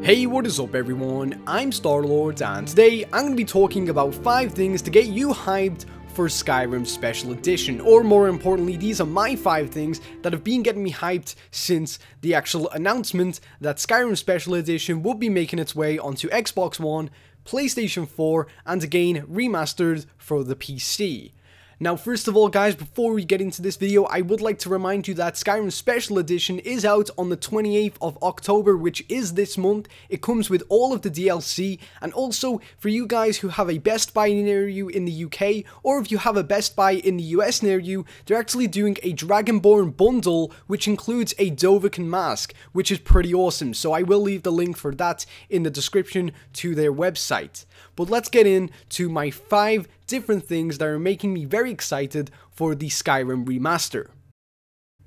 Hey, what is up everyone, I'm Starlord and today I'm going to be talking about 5 things to get you hyped for Skyrim Special Edition, or more importantly, these are my 5 things that have been getting me hyped since the actual announcement that Skyrim Special Edition would be making its way onto Xbox One, PlayStation 4 and again remastered for the PC. Now, first of all guys, before we get into this video, I would like to remind you that Skyrim Special Edition is out on the 28th of October, which is this month. It comes with all of the DLC, and also for you guys who have a Best Buy near you in the UK, or if you have a Best Buy in the US near you, they're actually doing a Dragonborn bundle, which includes a Dovahkiin mask, which is pretty awesome, so I will leave the link for that in the description to their website. But let's get into my 5 different things that are making me very excited for the Skyrim remaster.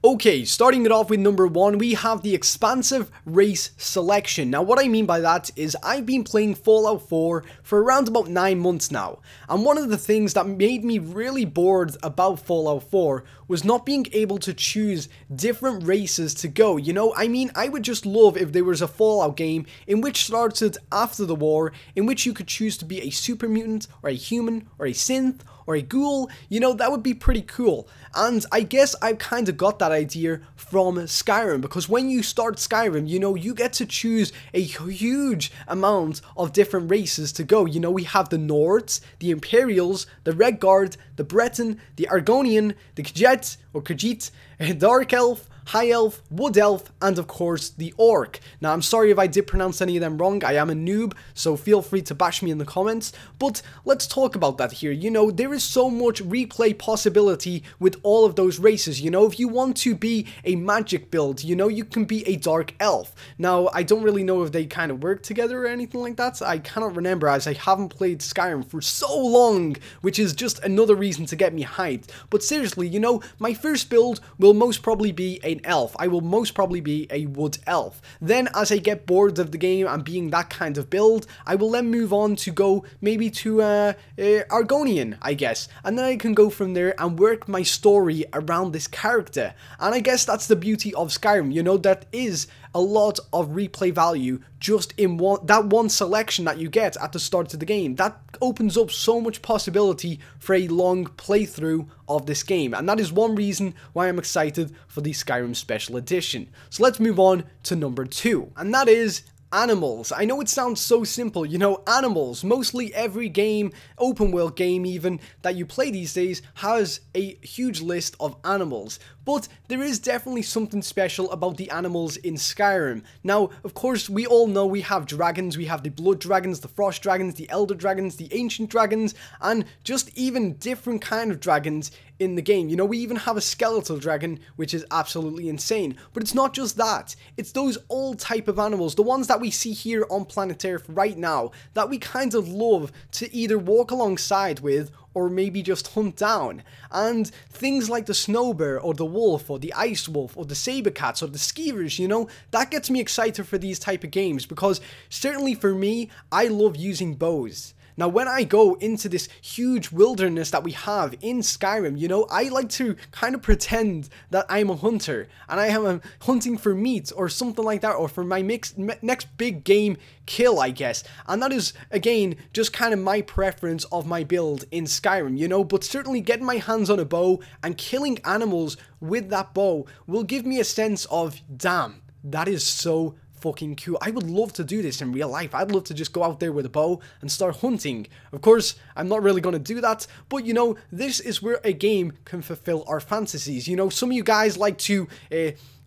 Okay, starting it off with number 1, we have the expansive race selection. Now what I mean by that is I've been playing Fallout 4 for around about 9 months now, and one of the things that made me really bored about Fallout 4 was not being able to choose different races to go, you know, I mean, I would just love if there was a Fallout game in which started after the war, in which you could choose to be a super mutant, or a human, or a synth, or a ghoul, you know, that would be pretty cool. And I guess I've kind of got that idea from Skyrim, because when you start Skyrim, you know, you get to choose a huge amount of different races to go. You know, we have the Nords, the Imperials, the Red Guard, the Breton, the Argonian, the Khajiit, or Khajiit, Dark Elf, High Elf, Wood Elf, and of course the Orc. Now I'm sorry if I did pronounce any of them wrong, I am a noob, so feel free to bash me in the comments, but let's talk about that here. You know, there is so much replay possibility with all of those races. You know, if you want to be a magic build, you know, you can be a Dark Elf. Now I don't really know if they kind of work together or anything like that, I cannot remember as I haven't played Skyrim for so long, which is just another reason to get me hyped. But seriously, you know, my first build will most probably be a elf. I will most probably be a wood elf. Then as I get bored of the game and being that kind of build, I will then move on to go maybe to Argonian, I guess. And then I can go from there and work my story around this character. And I guess that's the beauty of Skyrim, you know, that is a lot of replay value just in that one selection that you get at the start of the game. That opens up so much possibility for a long playthrough of this game, and that is one reason why I'm excited for the Skyrim Special Edition. So let's move on to number 2, and that is animals. I know it sounds so simple, you know, animals. Mostly every game, open world game even, that you play these days has a huge list of animals. But there is definitely something special about the animals in Skyrim. Now, of course, we all know we have dragons, we have the blood dragons, the frost dragons, the elder dragons, the ancient dragons, and just even different kind of dragons in the game. You know, we even have a skeletal dragon, which is absolutely insane. But it's not just that, it's those old type of animals, the ones that we see here on planet Earth right now, that we kind of love to either walk alongside with or maybe just hunt down. And things like the snow bear or the wolf or the ice wolf or the saber cats or the skeevers, you know, that gets me excited for these type of games, because certainly for me, I love using bows. Now when I go into this huge wilderness that we have in Skyrim, you know, I like to kind of pretend that I'm a hunter and I am hunting for meat or something like that, or for my next big game kill, I guess. And that is, again, just kind of my preference of my build in Skyrim, you know, but certainly getting my hands on a bow and killing animals with that bow will give me a sense of, damn, that is so fucking cool. I would love to do this in real life. I'd love to just go out there with a bow and start hunting. Of course, I'm not really going to do that, but you know, this is where a game can fulfill our fantasies. You know, some of you guys like to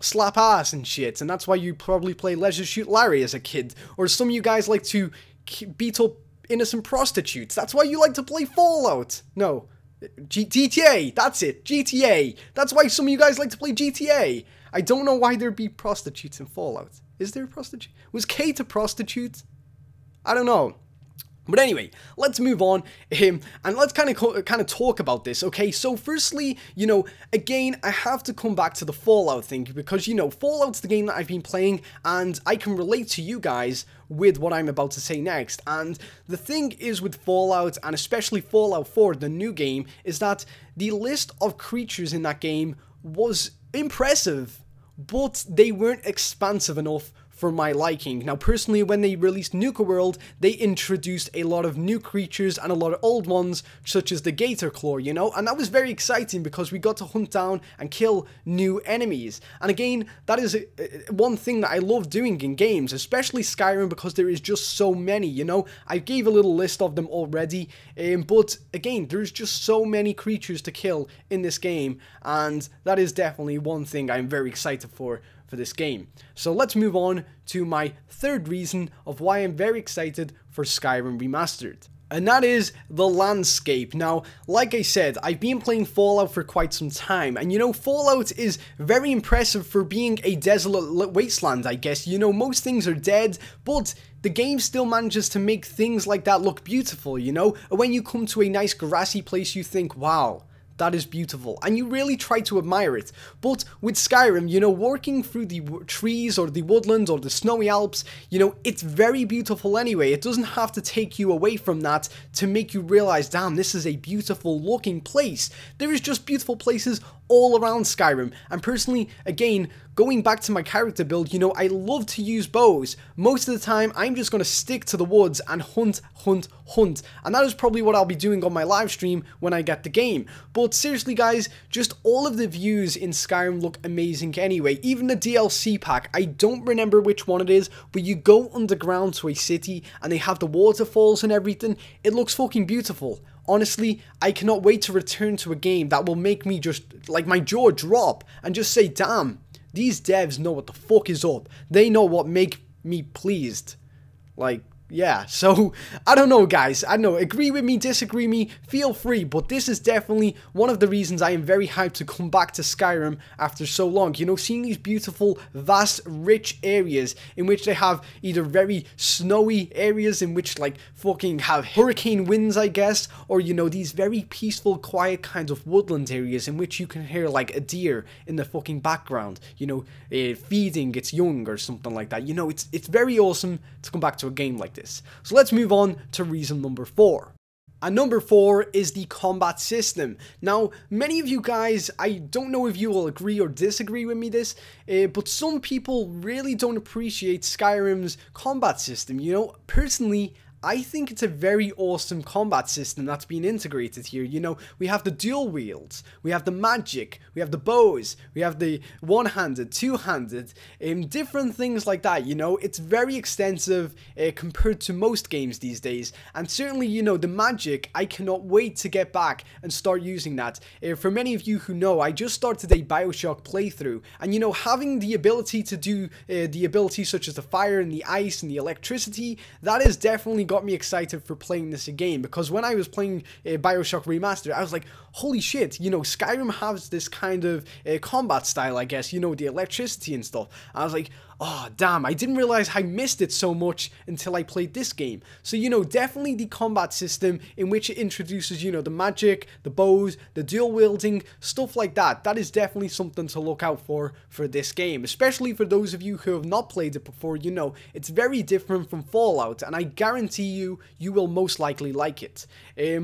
slap ass and shit, and that's why you probably play Leisure Suit Larry as a kid, or some of you guys like to beat up innocent prostitutes. That's why you like to play Fallout. No, GTA, that's it, GTA. That's why some of you guys like to play GTA. I don't know why there'd be prostitutes in Fallout. Is there a prostitute? Was Kate a prostitute? I don't know. But anyway, let's move on, and let's kind of talk about this, okay? So firstly, you know, again, I have to come back to the Fallout thing, because, you know, Fallout's the game that I've been playing, and I can relate to you guys with what I'm about to say next. And the thing is with Fallout, and especially Fallout 4, the new game, is that the list of creatures in that game was impressive, but they weren't expansive enough for my liking. Now, personally, when they released Nuka World, they introduced a lot of new creatures and a lot of old ones, such as the Gator Claw, you know? And that was very exciting because we got to hunt down and kill new enemies. And again, that is one thing that I love doing in games, especially Skyrim, because there is just so many, you know? I gave a little list of them already, but again, there's just so many creatures to kill in this game, and that is definitely one thing I'm very excited for this game. So let's move on to my third reason of why I'm very excited for Skyrim Remastered. And that is the landscape. Now, like I said, I've been playing Fallout for quite some time, and you know, Fallout is very impressive for being a desolate wasteland, I guess. You know, most things are dead, but the game still manages to make things like that look beautiful, you know? And when you come to a nice grassy place, you think, wow, that is beautiful, and you really try to admire it. But with Skyrim, you know, walking through the trees or the woodlands or the snowy Alps, you know, it's very beautiful anyway. It doesn't have to take you away from that to make you realize, damn, this is a beautiful looking place. There is just beautiful places all around Skyrim. And personally, again, going back to my character build, you know, I love to use bows. Most of the time, I'm just going to stick to the woods and hunt. And that is probably what I'll be doing on my live stream when I get the game. But seriously, guys, just all of the views in Skyrim look amazing anyway. Even the DLC pack, I don't remember which one it is, but you go underground to a city and they have the waterfalls and everything. It looks fucking beautiful. Honestly, I cannot wait to return to a game that will make me just, like, my jaw drop and just say, damn, these devs know what the fuck is up. They know what make me pleased. Like, yeah, so, I don't know, guys. I don't know, agree with me, disagree me, feel free, but this is definitely one of the reasons I am very hyped to come back to Skyrim after so long. You know, seeing these beautiful, vast, rich areas in which they have either very snowy areas in which, like, fucking have hurricane winds, I guess, or, you know, these very peaceful, quiet kinds of woodland areas in which you can hear, like, a deer in the fucking background, you know, feeding its young or something like that. You know, it's very awesome to come back to a game like this. So let's move on to reason number 4. And number 4 is the combat system. Now, many of you guys, I don't know if you will agree or disagree with me this, but some people really don't appreciate Skyrim's combat system. You know, personally, I think it's a very awesome combat system that's been integrated here. You know, we have the dual wields, we have the magic, we have the bows, we have the one-handed, two-handed, different things like that, you know. It's very extensive compared to most games these days. And certainly, you know, the magic, I cannot wait to get back and start using that. For many of you who know, I just started a Bioshock playthrough, and, you know, having the ability to do the abilities such as the fire and the ice and the electricity, that is definitely got me excited for playing this again, because when I was playing Bioshock Remastered, I was like, holy shit, you know, Skyrim has this kind of combat style, I guess, you know, the electricity and stuff. I was like, oh, damn, I didn't realize I missed it so much until I played this game. So, you know, definitely the combat system in which it introduces, you know, the magic, the bows, the dual wielding, stuff like that. That is definitely something to look out for this game, especially for those of you who have not played it before. You know, it's very different from Fallout, and I guarantee you will most likely like it.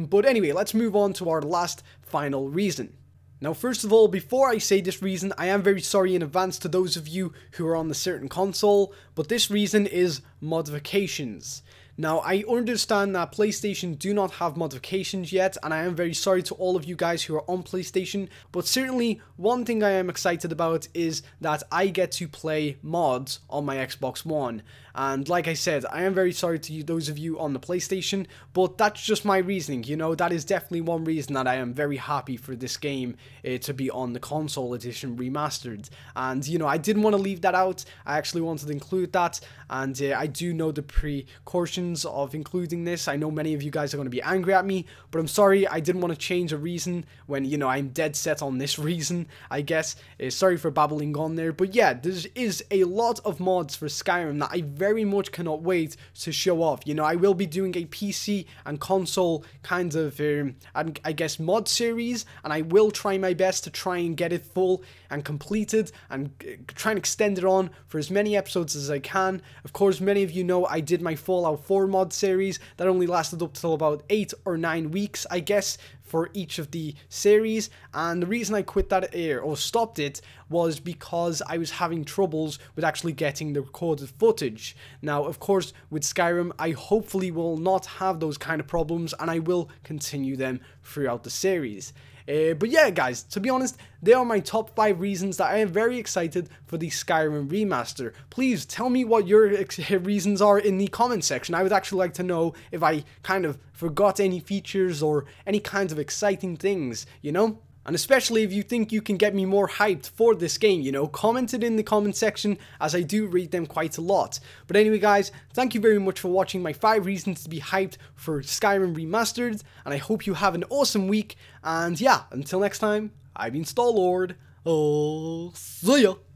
But anyway, let's move on to our last final reason. Now, first of all, before I say this reason, I am very sorry in advance to those of you who are on the certain console, but this reason is modifications. Now, I understand that PlayStation do not have modifications yet, and I am very sorry to all of you guys who are on PlayStation, but certainly one thing I am excited about is that I get to play mods on my Xbox One. And like I said, I am very sorry to those of you on the PlayStation, but that's just my reasoning, you know. That is definitely one reason that I am very happy for this game to be on the console edition remastered. And, you know, I didn't want to leave that out. I actually wanted to include that, and I do know the precautions of including this. I know many of you guys are going to be angry at me, but I'm sorry, I didn't want to change a reason when, you know, I'm dead set on this reason, I guess. Sorry for babbling on there, but yeah, there is a lot of mods for Skyrim that I very much cannot wait to show off. You know, I will be doing a PC and console kind of, I guess, mod series, and I will try my best to try and get it full and completed and try and extend it on for as many episodes as I can. Of course, many of you know I did my Fallout 4 mod series that only lasted up till about 8 or 9 weeks, I guess, for each of the series, and the reason I quit that air or stopped it was because I was having troubles with actually getting the recorded footage. Now, of course, with Skyrim, I hopefully will not have those kind of problems, and I will continue them throughout the series. But yeah, guys, to be honest, they are my top 5 reasons that I am very excited for the Skyrim Remaster. Please tell me what your reasons are in the comment section. I would actually like to know if I kind of forgot any features or any kinds of exciting things, you know? And especially if you think you can get me more hyped for this game, you know, comment it in the comment section, as I do read them quite a lot. But anyway, guys, thank you very much for watching my 5 reasons to be hyped for Skyrim Remastered, and I hope you have an awesome week, and yeah, until next time, I've been Starlord, see ya!